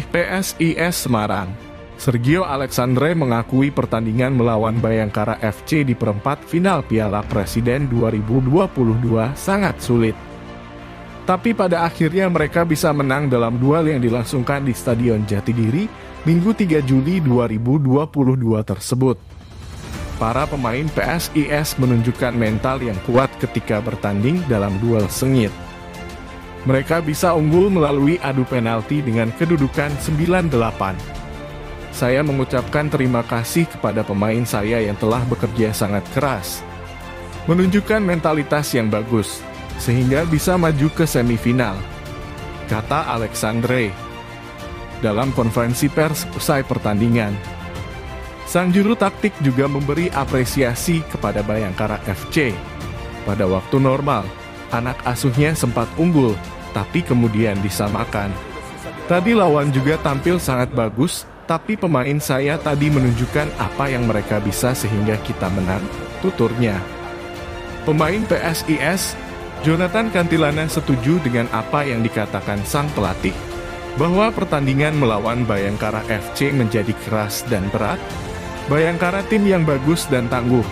pelatih PSIS Semarang, Sergio Alexandre, mengakui pertandingan melawan Bhayangkara FC di perempat final Piala Presiden 2022 sangat sulit. Tapi pada akhirnya mereka bisa menang dalam duel yang dilangsungkan di Stadion Jatidiri, Minggu 3 Juli 2022 tersebut. Para pemain PSIS menunjukkan mental yang kuat ketika bertanding dalam duel sengit. Mereka bisa unggul melalui adu penalti dengan kedudukan 9-8. Saya mengucapkan terima kasih kepada pemain saya yang telah bekerja sangat keras, menunjukkan mentalitas yang bagus, sehingga bisa maju ke semifinal, kata Alexandre. Dalam konferensi pers usai pertandingan, sang juru taktik juga memberi apresiasi kepada Bhayangkara FC. Pada waktu normal, anak asuhnya sempat unggul, tapi kemudian disamakan. Tadi lawan juga tampil sangat bagus, tapi pemain saya tadi menunjukkan apa yang mereka bisa sehingga kita menang, tuturnya. Pemain PSIS, Jonathan Cantilana, setuju dengan apa yang dikatakan sang pelatih, bahwa pertandingan melawan Bhayangkara FC menjadi keras dan berat. Bhayangkara tim yang bagus dan tangguh,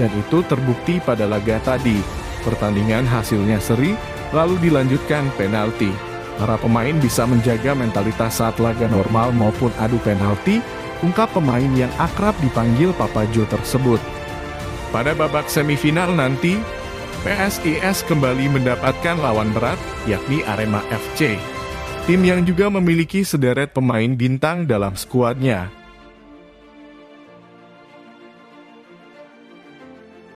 dan itu terbukti pada laga tadi. Pertandingan hasilnya seri, lalu dilanjutkan penalti. Para pemain bisa menjaga mentalitas saat laga normal maupun adu penalti, ungkap pemain yang akrab dipanggil Papa Jo tersebut. Pada babak semifinal nanti, PSIS kembali mendapatkan lawan berat, yakni Arema FC. Tim yang juga memiliki sederet pemain bintang dalam skuadnya.